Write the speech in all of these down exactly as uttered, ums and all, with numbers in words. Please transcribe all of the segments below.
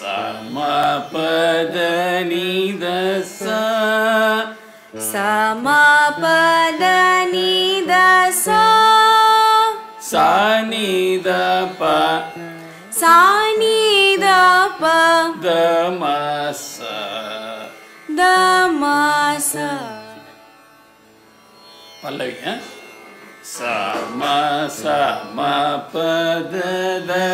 sa ma pa da ni da sa, sa ma pa da ni da sa, sa ni da pa, sa ni da pa, da ma sa, da ma sa. Pallavi, huh? Sama sama pada da,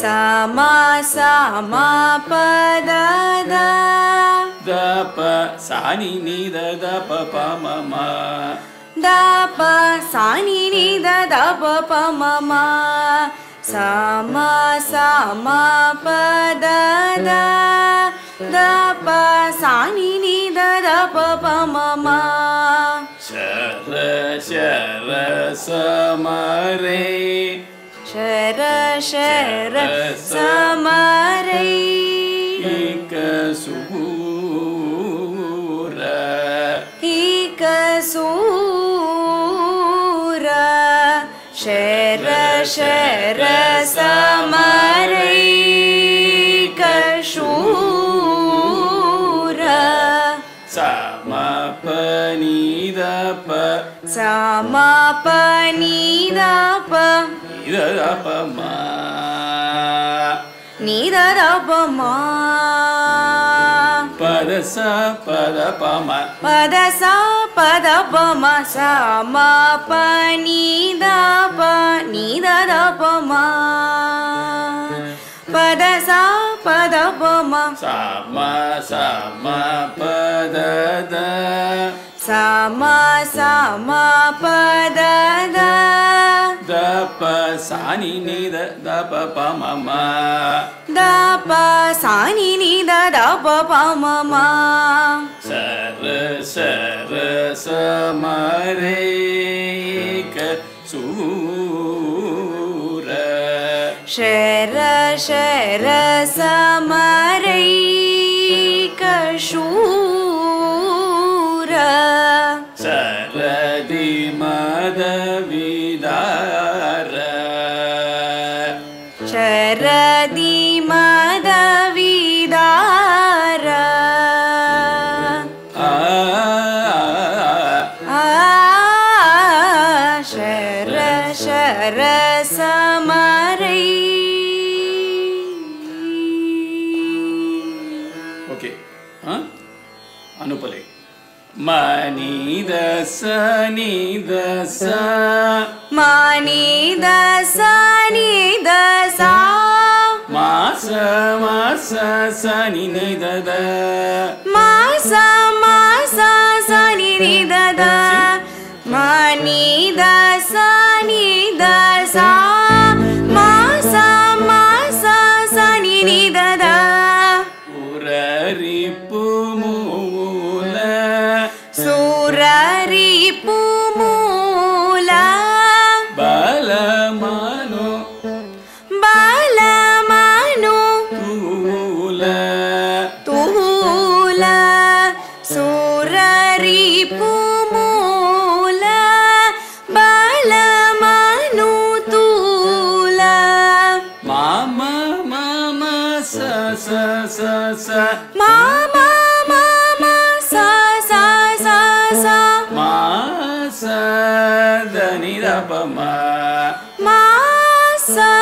sama sama pada da, da pa sa ni ni da da pa pa ma ma, da pa sa ni ni da da pa pa ma ma, sama sama pada da, da pa sa ni ni da da pa pa ma ma. Shara Shara Samaraii, Shara Shara Samaraii, Ika Sura, Ika Sura, Shara Shara Samaraii, Ika Sura, Sama Pani. Sama pa ni da pa, ni da da pa ma, ni da da pa ma, pa da sa pa da pa ma, pa da sa pa da pa ma, sama pa ni da pa, ni da da pa ma, pa da sa pa da pa ma, sama sama pa da da. Sama sama pada da, da pa sa ni ni da da pa pa ma ma, da pa sa ni ni da da pa pa ma ma. Shara Shara Samaraii Ika Sura, Shara Shara Samaraii Ika Sura. Sharadi Madhavidara, Sharadi Madhavidara, ah ah, Shara Shara Samaraii. Okay, huh? Anupalai. Mani da sa ni da sa, mani da sa ni da sa, ma sa ma sa sa ni ni da da, ma sa ma sa sa ni ni da da, mani da sa ni da sa, ma sa ma sa sa ni ni da da, uraripu suraripu mula, balamano, balamano, tula, tula, suraripu mula, balamano, tula, mama mama sa sa sa sa, mama mama sa sa sa. Ma sa da ni da pa ma, ma sa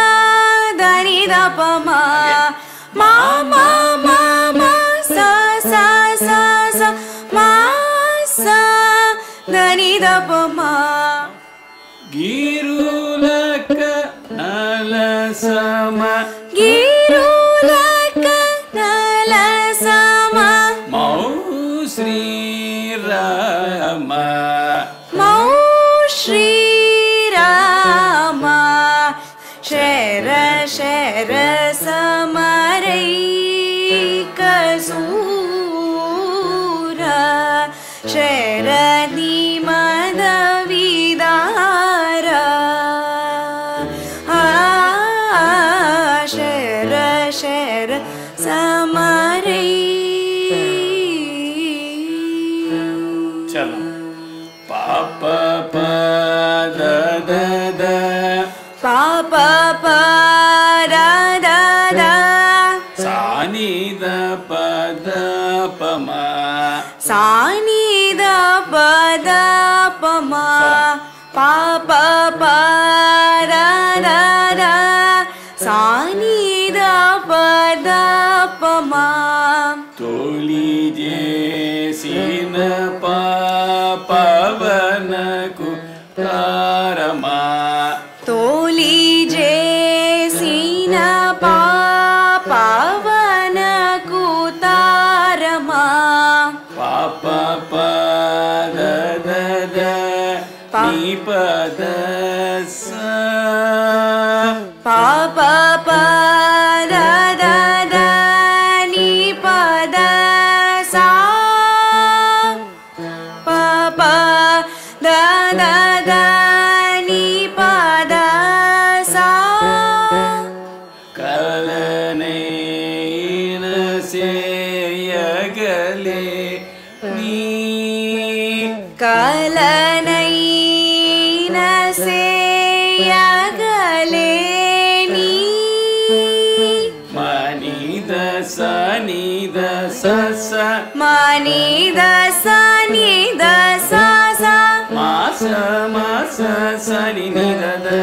da ni da pa ma, ma ma ma ma sa sa sa sa, ma sa da ni da pa ma. Girulaka nala sama, girulaka nala sama, mau Sri Rama. Mau Shri Rama, Shara Shara Samaraii Ika Sura, Shara Di Madhavidara, ah, Shara Shara Samaraii. Chalo. Pa pa pa da da da, pa pa pa da da da. pada pama sani da pada pama pa pa pa ra ra ra sani da pada pama toli je sina pa pavana ku tarama toli je sina pa Nipadasa Pa pa pa da da da Nipadasa Pa pa da da da Nipadasa Kalane inase yagale Ni Kalane Sani da sa sa, mani da sani da sa sa, ma sa ma sa sani ni da da,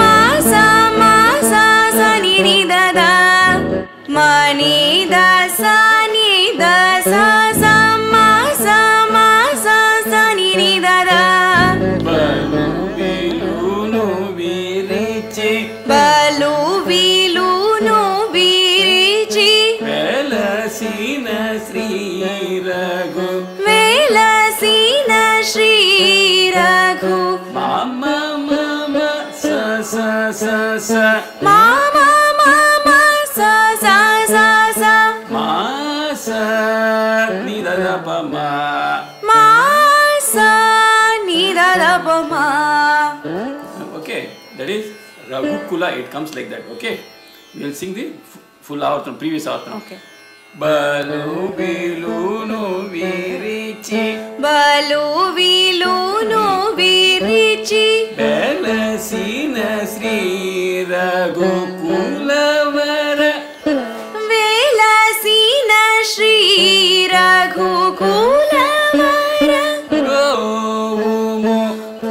ma sa ma sa sani ni da da, mani da sani da sa sa, ma sa ma sa sani ni da da. Balu bilu nu birichi, balu bilu nu birichi. Velasina Shri Raghu Velasina Shri Raghu Mama Mama Sa Sa Sa Sa Mama Mama Sa Sa Sa Sa Ma Sa Ni Da Da Pa Ma Ma Sa Ni Da Da Pa Ma Okay, that is Raghu Kula, it comes like that, okay? We will sing the full avartanam, previous avartanam. Okay. Balu bilu nu virichi Balu bilu nu virichi Velasina Shri Raghukulavara Velasina Shri Raghukulavara Provumu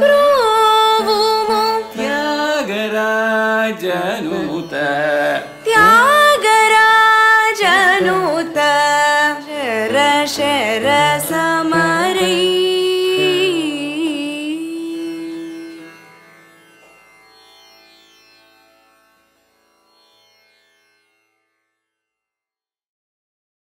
Provumu Tyagarajanuta Tyagarajanuta Shara Shara Samaraii